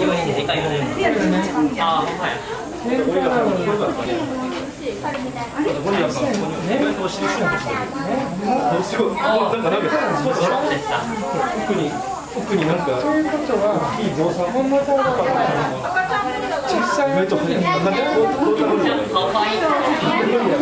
い。